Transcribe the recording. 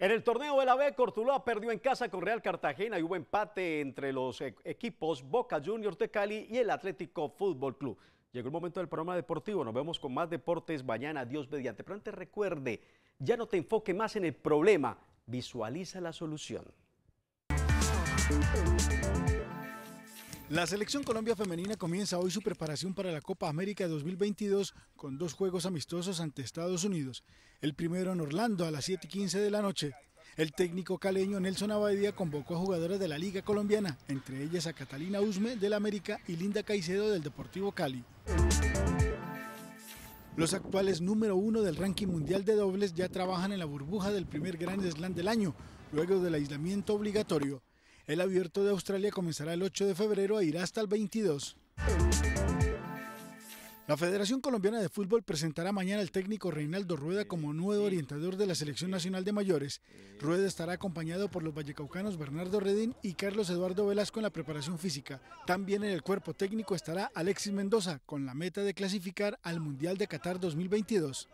En el torneo de la B, Cortuluá perdió en casa con Real Cartagena y hubo empate entre los equipos Boca Juniors de Cali y el Atlético Fútbol Club. Llegó el momento del programa deportivo, nos vemos con más deportes mañana, Dios mediante. Pero antes recuerde, ya no te enfoque más en el problema, visualiza la solución. La selección Colombia femenina comienza hoy su preparación para la Copa América 2022 con dos juegos amistosos ante Estados Unidos. El primero en Orlando a las 7:15 de la noche. El técnico caleño Nelson Abadía convocó a jugadoras de la Liga Colombiana, entre ellas a Catalina Usme del América y Linda Caicedo del Deportivo Cali. Los actuales número 1 del ranking mundial de dobles ya trabajan en la burbuja del primer Grand Slam del año, luego del aislamiento obligatorio. El Abierto de Australia comenzará el 8 de febrero e irá hasta el 22. La Federación Colombiana de Fútbol presentará mañana al técnico Reinaldo Rueda como nuevo orientador de la Selección Nacional de Mayores. Rueda estará acompañado por los vallecaucanos Bernardo Redín y Carlos Eduardo Velasco en la preparación física. También en el cuerpo técnico estará Alexis Mendoza, con la meta de clasificar al Mundial de Qatar 2022.